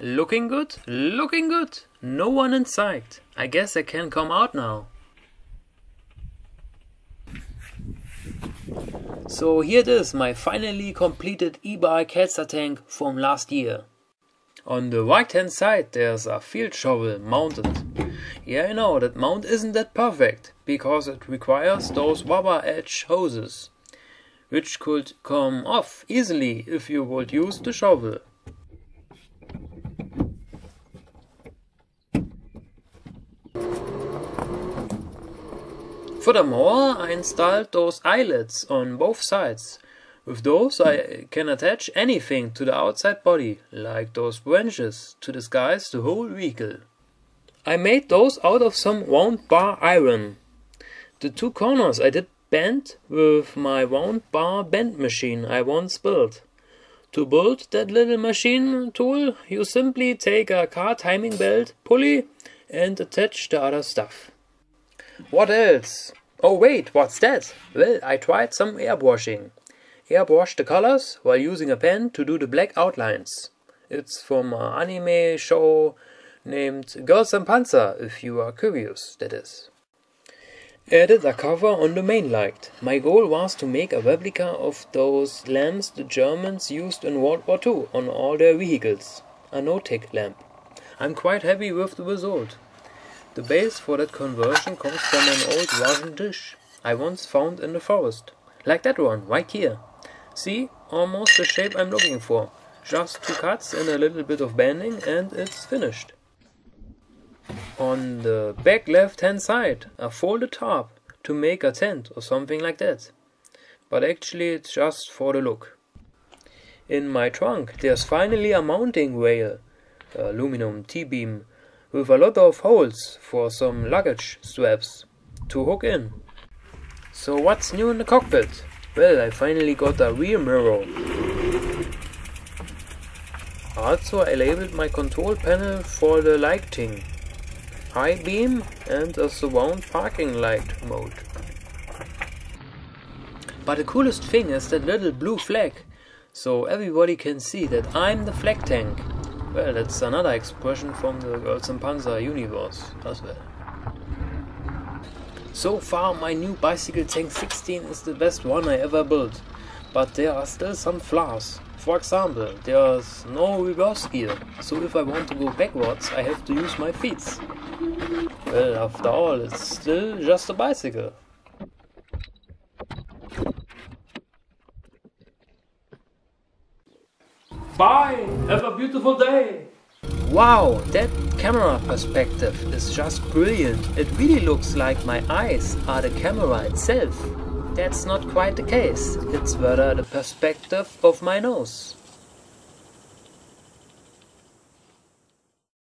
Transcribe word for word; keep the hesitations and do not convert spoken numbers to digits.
Looking good, looking good. No one in sight. I guess I can come out now. So here it is, my finally completed E-Bike Hetzer tank from last year. On the right hand side there's a field shovel mounted. Yeah, I know, that mount isn't that perfect, because it requires those rubber edge hoses, which could come off easily if you would use the shovel. Furthermore, I installed those eyelets on both sides. With those I can attach anything to the outside body, like those branches, to disguise the whole vehicle. I made those out of some round bar iron. The two corners I did bend with my round bar bend machine I once built. To build that little machine tool, you simply take a car timing belt, pulley, and attach the other stuff. What else? Oh wait, what's that? Well, I tried some airbrushing. Airbrush the colors while using a pen to do the black outlines. It's from an anime show named Girls and Panzer, if you are curious, that is. Added a cover on the main light. My goal was to make a replica of those lamps the Germans used in World War Two on all their vehicles. A Notek lamp. I'm quite happy with the result. The base for that conversion comes from an old Russian dish I once found in the forest. Like that one, right here. See, almost the shape I'm looking for. Just two cuts and a little bit of bending and it's finished. On the back left hand side, a folded tarp to make a tent or something like that. But actually it's just for the look. In my trunk there's finally a mounting rail, aluminum T-beam, with a lot of holes for some luggage straps to hook in. So what's new in the cockpit? Well, I finally got a rear mirror. Also I labeled my control panel for the lighting, high beam and a surround parking light mode. But the coolest thing is that little blue flag, so everybody can see that I'm the flag tank. Well, that's another expression from the Girls and Panzer universe as well. So far my new bicycle tank sixteen is the best one I ever built, but there are still some flaws. For example, there's no reverse gear, so if I want to go backwards I have to use my feet. Well, after all, it's still just a bicycle. Bye! Have a beautiful day! Wow, that camera perspective is just brilliant. It really looks like my eyes are the camera itself. That's not quite the case. It's rather the perspective of my nose.